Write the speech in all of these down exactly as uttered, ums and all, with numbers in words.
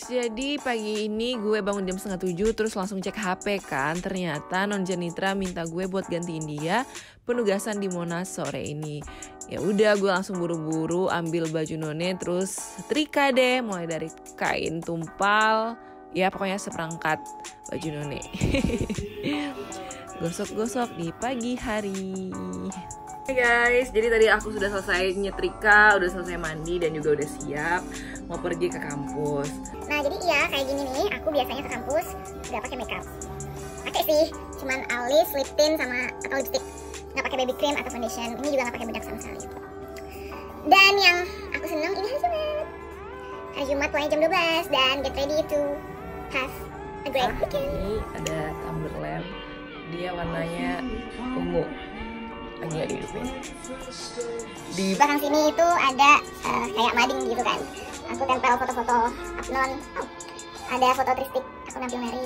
guys, jadi pagi ini gue bangun jam setengah tujuh terus langsung cek H P kan. Ternyata Non Jenitra minta gue buat gantiin dia penugasan di Monas sore ini. Ya udah, gue langsung buru-buru ambil baju None terus trika deh, mulai dari kain tumpal, ya pokoknya seperangkat baju None. Gosok-gosok di pagi hari. Hai guys, jadi tadi aku sudah selesai nyetrika, udah selesai mandi dan juga udah siap mau pergi ke kampus. Nah jadi iya kayak gini nih, aku biasanya ke kampus nggak pakai makeup. Pakai sih, cuman alis, lip tint sama atau lipstick. Nggak pakai baby cream atau foundation. Ini juga nggak pakai bedak sama sekali. Dan yang aku seneng ini hari Jumat. Hari Jumat pulangnya jam dua belas dan get ready to have a great weekend. Ini ada tumbler lem, dia warnanya ungu. Agak dihidupin. Di belakang sini itu ada uh, kayak mading gitu kan. Aku tempel foto-foto Abnon. Oh, ada foto tristik aku nampil Mary.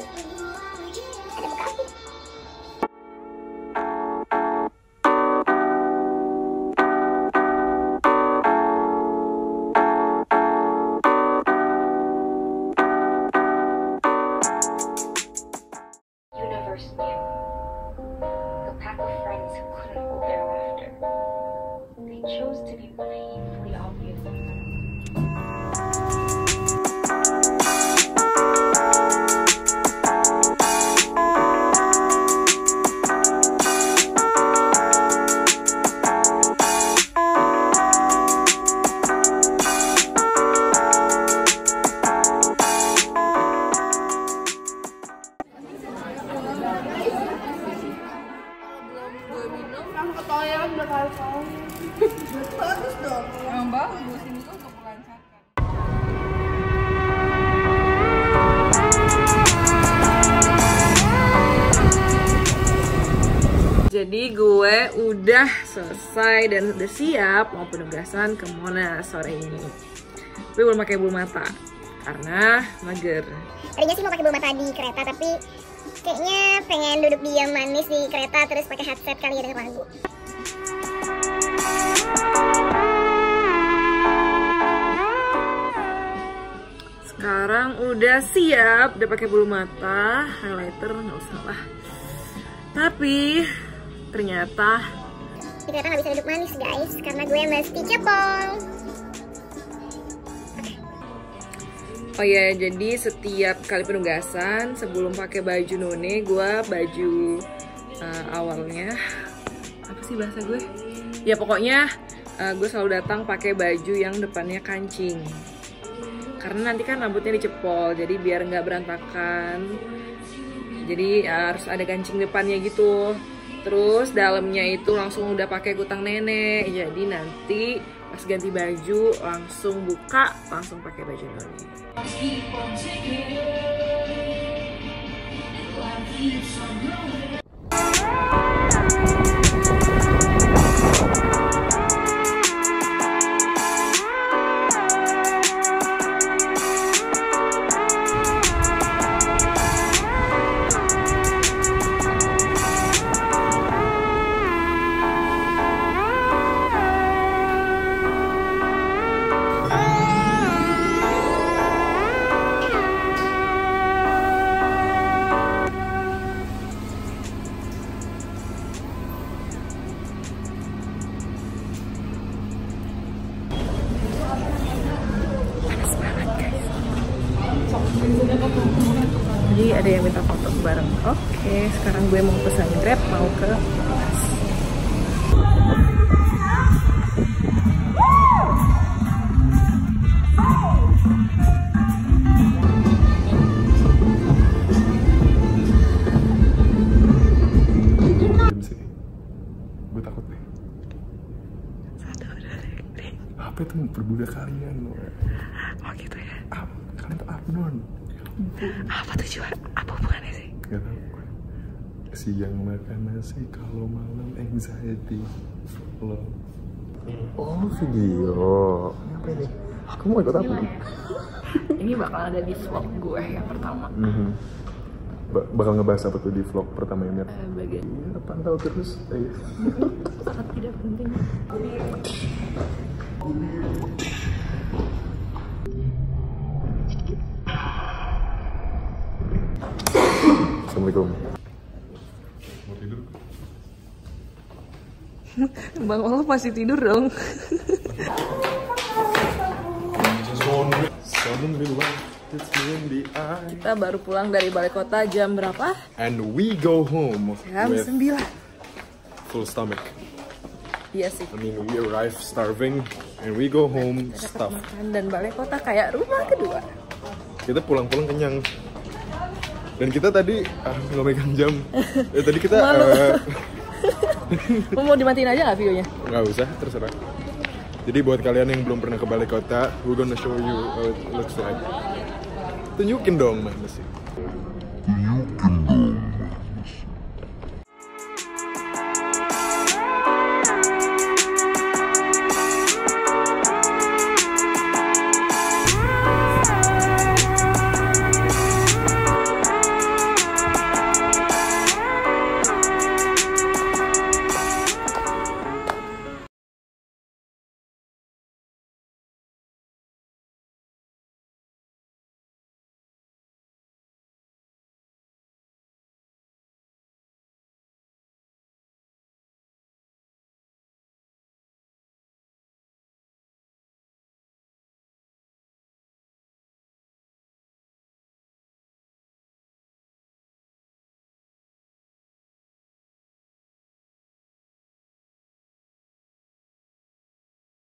Ada buka api. Bagus dong. Emang bagus ini tuh untuk melancarkan. Jadi gue udah selesai dan udah siap mau penugasan ke Monas sore ini. Tapi belum pakai bulu mata karena mager. Tadinya sih mau pakai bulu mata di kereta, tapi kayaknya pengen duduk diam manis di kereta terus pakai headset kali ya, denger lagu. Sekarang udah siap, udah pakai bulu mata, highlighter nggak usah lah. Tapi ternyata di kereta nggak bisa duduk manis guys, karena gue mesti cepol. Okay. Oh ya, jadi setiap kali penugasan sebelum pakai baju None, gue baju uh, awalnya apa sih bahasa gue? Ya pokoknya uh, gue selalu datang pakai baju yang depannya kancing. Karena nanti kan rambutnya dicepol, jadi biar nggak berantakan. Jadi ya, harus ada kancing depannya gitu. Terus dalamnya itu langsung udah pakai kutang nenek. Jadi nanti pas ganti baju langsung buka, langsung pakai baju nenek. Jadi ada yang minta foto bareng. Oke, sekarang gue mau pesan Grab mau ke kelas. Gue takut deh. Satu udah deh. Apa itu memperbudak kalian? Oh gitu ya. Kalian tuh Abnon. Apa tujuan? Apa hubungannya sih? Gak tau gue. Siang makan nasi, kalau malam anxiety. Lo. Oh video. Apa ini? Aku mau ikut apa? Ini bakal ada di vlog gue yang pertama. Mm-hmm. ba- Bakal ngebahas apa tuh di vlog pertama ini? Uh, bagian ya, pantau terus. Sangat tidak penting. Assalamualaikum. Mau tidur? Bang Olof masih tidur dong. Kita baru pulang dari Balikota jam berapa? And we go home jam sembilan. Full stomach. Iya sih. I mean we arrive starving and we go home stuffed. Dan Balikota kayak rumah kedua. Kita pulang-pulang kenyang. Dan kita tadi ah, nggak megang jam. Eh, tadi kita uh, mau dimatiin aja nggak videonya? Nggak usah, terserah. Jadi buat kalian yang belum pernah ke Balikota, we're gonna show you how it looks like. Tunjukin dong mana sih. Tunjukin.